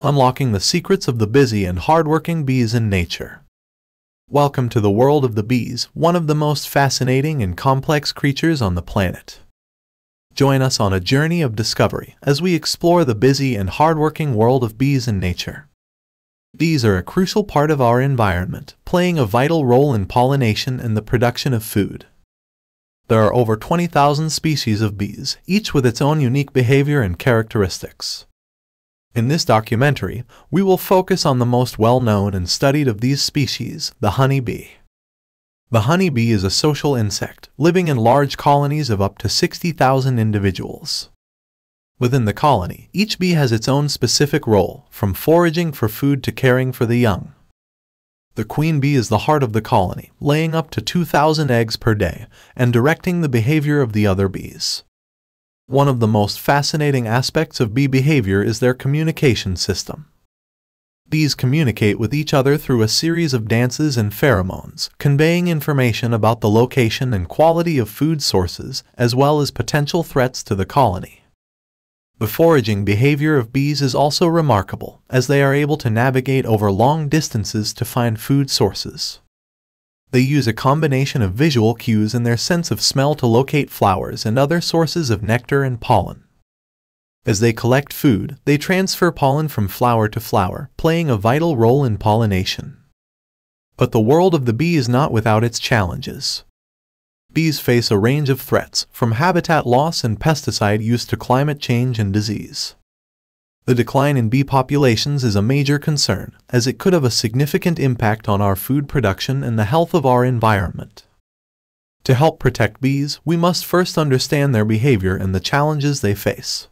Unlocking the secrets of the busy and hardworking bees in nature. Welcome to the world of the bees, one of the most fascinating and complex creatures on the planet. Join us on a journey of discovery as we explore the busy and hardworking world of bees in nature. Bees are a crucial part of our environment, playing a vital role in pollination and the production of food. There are over 20,000 species of bees, each with its own unique behavior and characteristics. In this documentary, we will focus on the most well-known and studied of these species, the honey bee. The honey bee is a social insect, living in large colonies of up to 60,000 individuals. Within the colony, each bee has its own specific role, from foraging for food to caring for the young. The queen bee is the heart of the colony, laying up to 2,000 eggs per day and directing the behavior of the other bees. One of the most fascinating aspects of bee behavior is their communication system. Bees communicate with each other through a series of dances and pheromones, conveying information about the location and quality of food sources, as well as potential threats to the colony. The foraging behavior of bees is also remarkable, as they are able to navigate over long distances to find food sources. They use a combination of visual cues and their sense of smell to locate flowers and other sources of nectar and pollen. As they collect food, they transfer pollen from flower to flower, playing a vital role in pollination. But the world of the bee is not without its challenges. Bees face a range of threats, from habitat loss and pesticide use to climate change and disease. The decline in bee populations is a major concern, as it could have a significant impact on our food production and the health of our environment. To help protect bees, we must first understand their behavior and the challenges they face.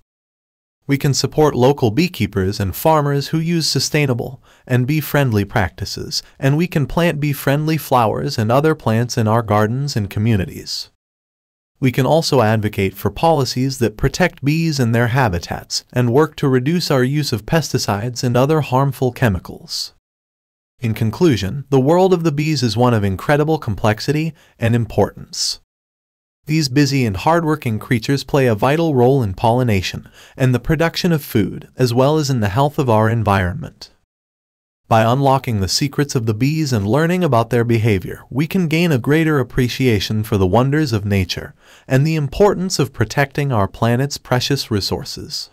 We can support local beekeepers and farmers who use sustainable and bee-friendly practices, and we can plant bee-friendly flowers and other plants in our gardens and communities. We can also advocate for policies that protect bees and their habitats and work to reduce our use of pesticides and other harmful chemicals. In conclusion, the world of the bees is one of incredible complexity and importance. These busy and hardworking creatures play a vital role in pollination and the production of food, as well as in the health of our environment. By unlocking the secrets of the bees and learning about their behavior, we can gain a greater appreciation for the wonders of nature and the importance of protecting our planet's precious resources.